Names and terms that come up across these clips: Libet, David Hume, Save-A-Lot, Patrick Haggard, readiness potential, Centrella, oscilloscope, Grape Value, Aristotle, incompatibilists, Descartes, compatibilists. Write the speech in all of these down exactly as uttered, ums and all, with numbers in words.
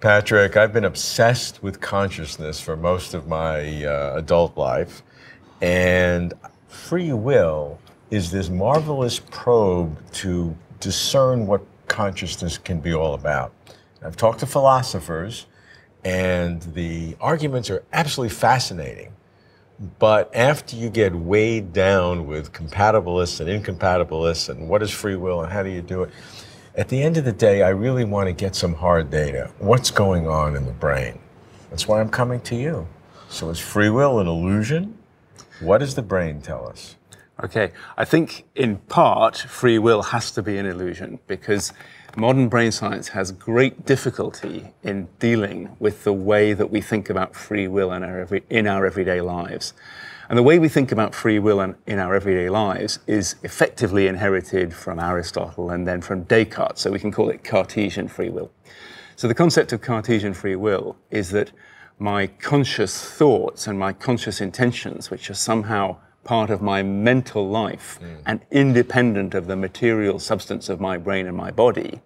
Patrick, I've been obsessed with consciousness for most of my uh, adult life, and free will is this marvelous probe to discern what consciousness can be all about. I've talked to philosophers, and the arguments are absolutely fascinating. But after you get weighed down with compatibilists and incompatibilists and what is free will and how do you do it, at the end of the day, I really want to get some hard data. What's going on in the brain? That's why I'm coming to you. So is free will an illusion? What does the brain tell us? Okay, I think in part free will has to be an illusion because modern brain science has great difficulty in dealing with the way that we think about free will in our, every, in our everyday lives. And the way we think about free will in, in our everyday lives is effectively inherited from Aristotle and then from Descartes, so we can call it Cartesian free will. So the concept of Cartesian free will is that my conscious thoughts and my conscious intentions, which are somehow part of my mental life mm. and independent of the material substance of my brain and my body,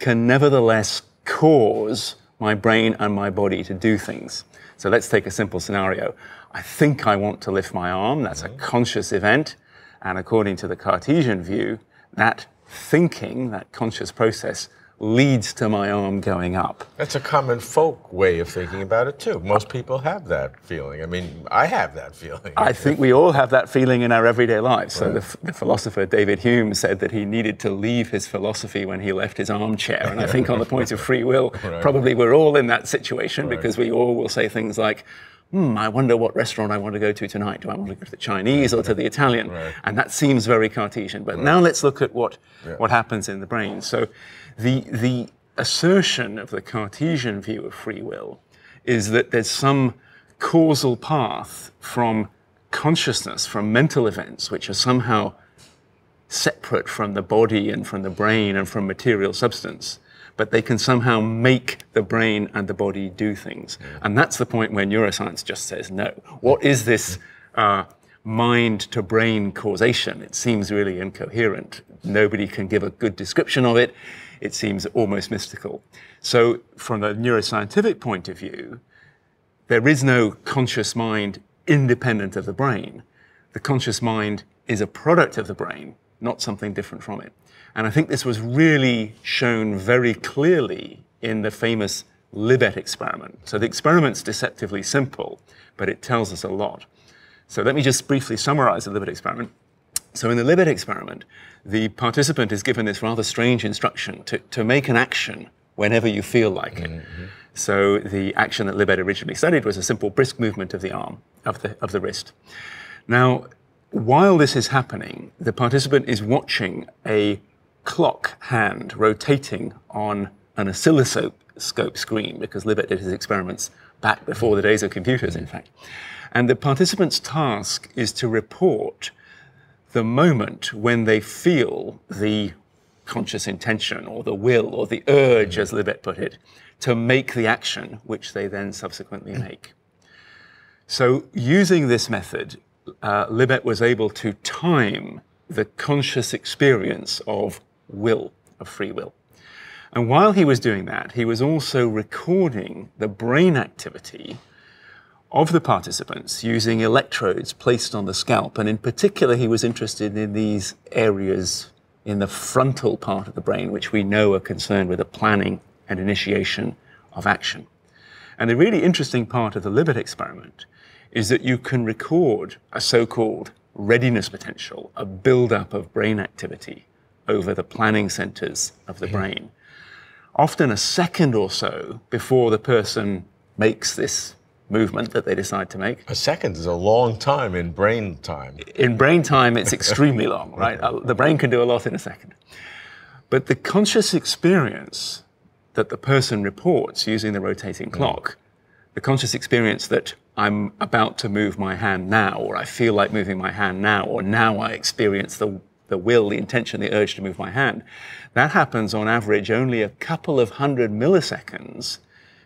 can nevertheless cause my brain and my body to do things. So let's take a simple scenario. I think I want to lift my arm. That's mm. a conscious event. And according to the Cartesian view, that thinking, that conscious process, leads to my arm going up. That's a common folk way of thinking about it too. Most people have that feeling. I mean, I have that feeling. I think we all have that feeling in our everyday lives. So right. the, the philosopher David Hume said that he needed to leave his philosophy when he left his armchair. And I think on the point of free will, right. probably we're all in that situation right. because we all will say things like, hmm, I wonder what restaurant I want to go to tonight. Do I want to go to the Chinese or to the Italian? Right. And that seems very Cartesian. But right. now let's look at what, yeah. what happens in the brain. So the, the assertion of the Cartesian view of free will is that there's some causal path from consciousness, from mental events, which are somehow separate from the body and from the brain and from material substance, but they can somehow make the brain and the body do things. Yeah. And that's the point where neuroscience just says no. What is this uh, mind-to-brain causation? It seems really incoherent. Nobody can give a good description of it. It seems almost mystical. So from the neuroscientific point of view, there is no conscious mind independent of the brain. The conscious mind is a product of the brain, not something different from it. And I think this was really shown very clearly in the famous Libet experiment. So the experiment's deceptively simple, but it tells us a lot. So let me just briefly summarize the Libet experiment. So in the Libet experiment, the participant is given this rather strange instruction to, to make an action whenever you feel like it. Mm-hmm. So the action that Libet originally studied was a simple brisk movement of the arm, of the, of the wrist. Now, while this is happening, the participant is watching a clock hand rotating on an oscilloscope screen, because Libet did his experiments back before the days of computers, in fact. And the participant's task is to report the moment when they feel the conscious intention or the will or the urge, as Libet put it, to make the action which they then subsequently make. So using this method, uh, Libet was able to time the conscious experience of will, of free will. And while he was doing that, he was also recording the brain activity of the participants using electrodes placed on the scalp. And in particular, he was interested in these areas in the frontal part of the brain, which we know are concerned with the planning and initiation of action. And the really interesting part of the Libet experiment is that you can record a so-called readiness potential, a build-up of brain activity over the planning centers of the brain, often a second or so before the person makes this movement that they decide to make. A second is a long time in brain time. In brain time, it's extremely long, right? The brain can do a lot in a second. But the conscious experience that the person reports using the rotating clock, the conscious experience that I'm about to move my hand now, or I feel like moving my hand now, or now I experience the, the will, the intention, the urge to move my hand. That happens on average only a couple of hundred milliseconds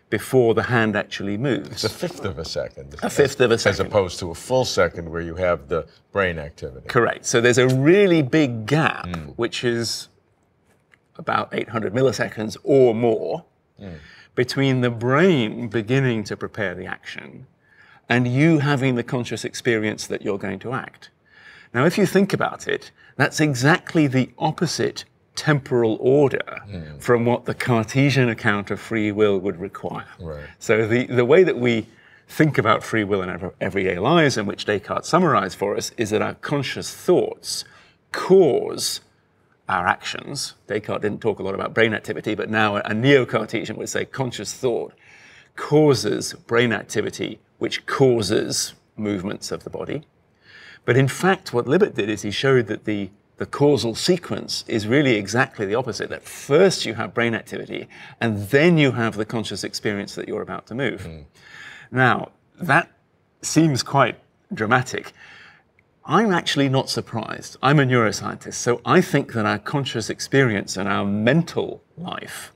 before the hand actually moves. It's a fifth of a second. A fifth of a second. As opposed to a full second where you have the brain activity. Correct. So there's a really big gap, mm. which is about eight hundred milliseconds or more. Mm. between the brain beginning to prepare the action and you having the conscious experience that you're going to act. Now, if you think about it, that's exactly the opposite temporal order mm. from what the Cartesian account of free will would require. Right. So the, the way that we think about free will in our everyday lives, and which Descartes summarized for us, is that our conscious thoughts cause our actions. Descartes didn't talk a lot about brain activity, but now a neo-Cartesian would say conscious thought causes brain activity, which causes movements of the body. But in fact, what Libet did is he showed that the, the causal sequence is really exactly the opposite, that first you have brain activity, and then you have the conscious experience that you're about to move. Mm. Now, that seems quite dramatic. I'm actually not surprised. I'm a neuroscientist, so I think that our conscious experience and our mental life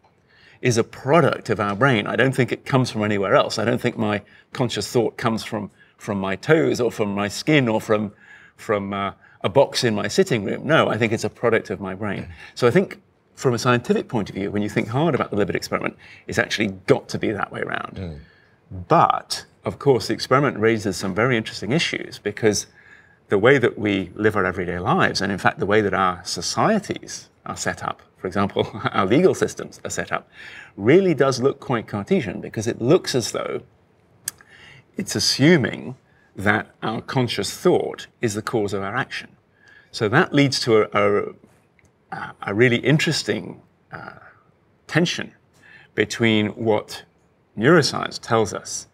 is a product of our brain. I don't think it comes from anywhere else. I don't think my conscious thought comes from, from my toes or from my skin or from, from uh, a box in my sitting room. No, I think it's a product of my brain. So I think from a scientific point of view, when you think hard about the Libet experiment, it's actually got to be that way around. Mm. But, of course, the experiment raises some very interesting issues, because the way that we live our everyday lives, and in fact the way that our societies are set up, for example, our legal systems are set up, really does look quite Cartesian, because it looks as though it's assuming that our conscious thought is the cause of our action. So that leads to a, a, a really interesting uh, tension between what neuroscience tells us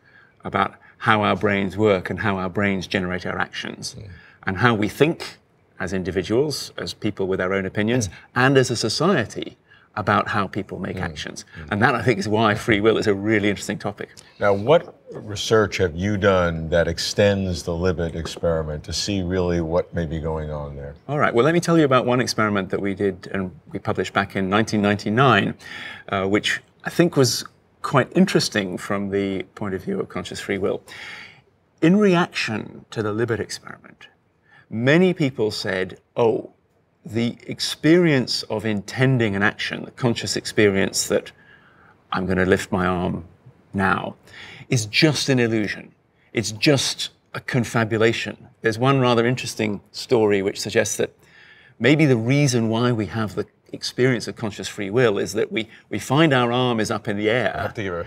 about how our brains work and how our brains generate our actions. Mm. And how we think as individuals, as people with our own opinions, mm. and as a society about how people make mm. actions. Mm. And that, I think, is why free will is a really interesting topic. Now, what research have you done that extends the Libet experiment to see really what may be going on there? All right, well, let me tell you about one experiment that we did and we published back in nineteen ninety-nine, uh, which I think was quite interesting from the point of view of conscious free will. In reaction to the Libet experiment, many people said, oh, the experience of intending an action, the conscious experience that I'm going to lift my arm now, is just an illusion. It's just a confabulation. There's one rather interesting story which suggests that maybe the reason why we have the experience of conscious free will is that we, we find our arm is up in the air. I have to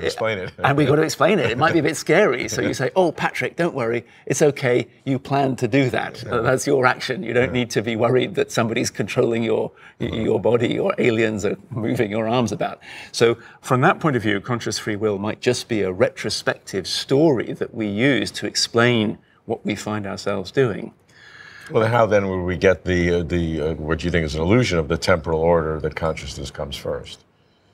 explain it. And we've got to explain it. It might be a bit scary. So you say, oh, Patrick, don't worry. It's okay. You planned to do that. Yeah. That's your action. You don't yeah. need to be worried that somebody's controlling your, mm-hmm. your body or aliens are moving your arms about. So from that point of view, conscious free will might just be a retrospective story that we use to explain what we find ourselves doing. Well, how then would we get the, uh, the uh, what you think is an illusion of the temporal order that consciousness comes first?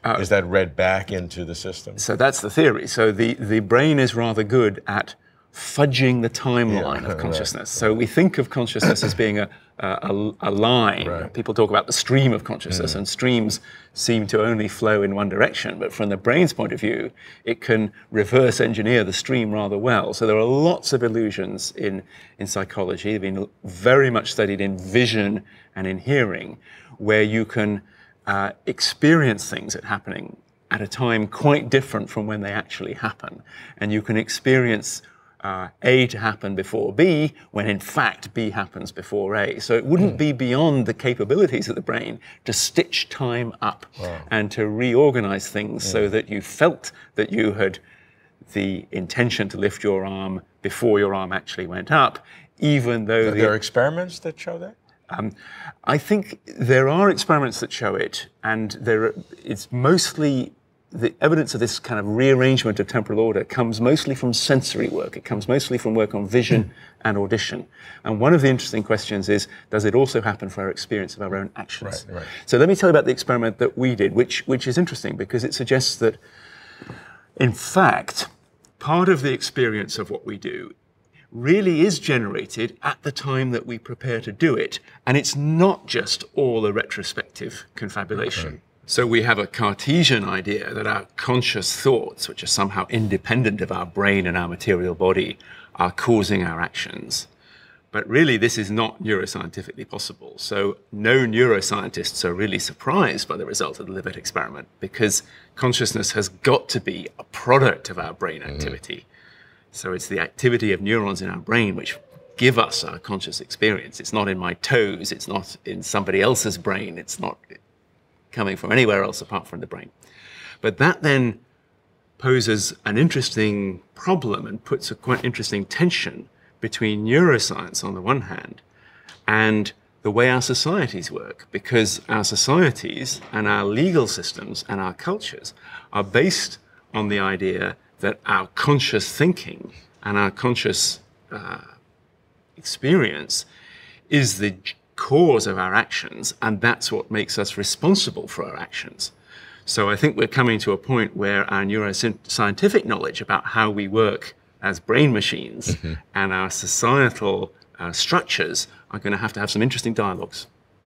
Uh, is that read back into the system? So that's the theory. So the, the brain is rather good at fudging the timeline yeah, of consciousness. Right, so right. we think of consciousness as being a, a, a line. Right. People talk about the stream of consciousness, mm. and streams seem to only flow in one direction. But from the brain's point of view, it can reverse engineer the stream rather well. So there are lots of illusions in, in psychology. They've been very much studied in vision and in hearing, where you can uh, experience things that are happening at a time quite different from when they actually happen. And you can experience Uh, A to happen before B, when in fact B happens before A. So it wouldn't mm. be beyond the capabilities of the brain to stitch time up wow. and to reorganize things mm. so that you felt that you had the intention to lift your arm before your arm actually went up, even though... Are there the, experiments that show that? Um, I think there are experiments that show it, and there are, it's mostly... The evidence of this kind of rearrangement of temporal order comes mostly from sensory work. It comes mostly from work on vision mm. and audition. And one of the interesting questions is, does it also happen for our experience of our own actions? Right, right. So let me tell you about the experiment that we did, which, which is interesting because it suggests that, in fact, part of the experience of what we do really is generated at the time that we prepare to do it. And it's not just all a retrospective confabulation. Okay. So we have a Cartesian idea that our conscious thoughts, which are somehow independent of our brain and our material body, are causing our actions. But really, this is not neuroscientifically possible. So no neuroscientists are really surprised by the result of the Libet experiment, because consciousness has got to be a product of our brain activity. Mm-hmm. So it's the activity of neurons in our brain which give us our conscious experience. It's not in my toes. It's not in somebody else's brain. It's not coming from anywhere else apart from the brain. But that then poses an interesting problem and puts a quite interesting tension between neuroscience on the one hand and the way our societies work, because our societies and our legal systems and our cultures are based on the idea that our conscious thinking and our conscious uh, experience is the cause of our actions, and that's what makes us responsible for our actions. So I think we're coming to a point where our neuroscientific knowledge about how we work as brain machines mm-hmm. and our societal uh, structures are going to have to have some interesting dialogues.